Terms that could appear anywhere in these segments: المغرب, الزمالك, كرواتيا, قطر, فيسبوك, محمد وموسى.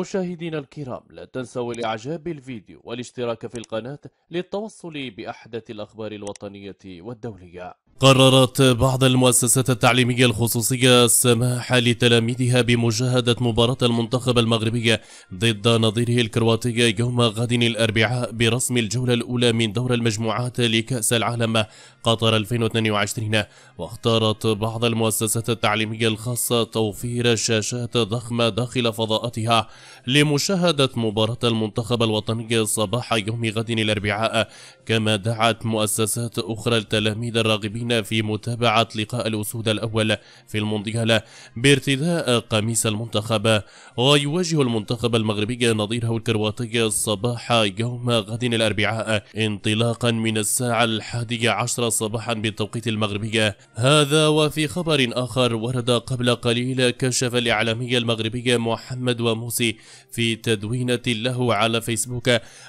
مشاهدينا الكرام، لا تنسوا الإعجاب بالفيديو والاشتراك في القناة للتوصل بأحدث الأخبار الوطنية والدولية. قررت بعض المؤسسات التعليمية الخصوصية السماح لتلاميذها بمشاهدة مباراة المنتخب المغربي ضد نظيره الكرواتي يوم غد الأربعاء برسم الجولة الأولى من دور المجموعات لكأس العالم قطر 2022. واختارت بعض المؤسسات التعليمية الخاصة توفير شاشات ضخمة داخل فضاءاتها لمشاهدة مباراة المنتخب الوطني صباح يوم غد الأربعاء، كما دعت مؤسسات أخرى التلاميذ الراغبين في متابعة لقاء الأسود الأول في المونديال بارتداء قميص المنتخب. ويواجه المنتخب المغربي نظيره الكرواتي صباح يوم غد الأربعاء انطلاقا من الساعة 11 صباحا بالتوقيت المغربي. هذا وفي خبر آخر ورد قبل قليل، كشف الإعلامي المغربي محمد وموسى في تدوينة له على فيسبوك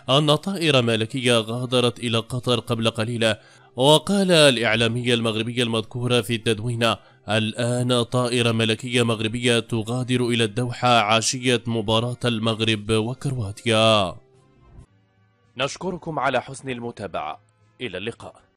أن طائرة ملكية غادرت إلى قطر قبل قليل. وقال الإعلامي المغربي المذكور في التدوينة: الآن طائرة ملكية مغربية تغادر إلى الدوحة عشية مباراة المغرب وكرواتيا. نشكركم على حسن المتابعة، إلى اللقاء.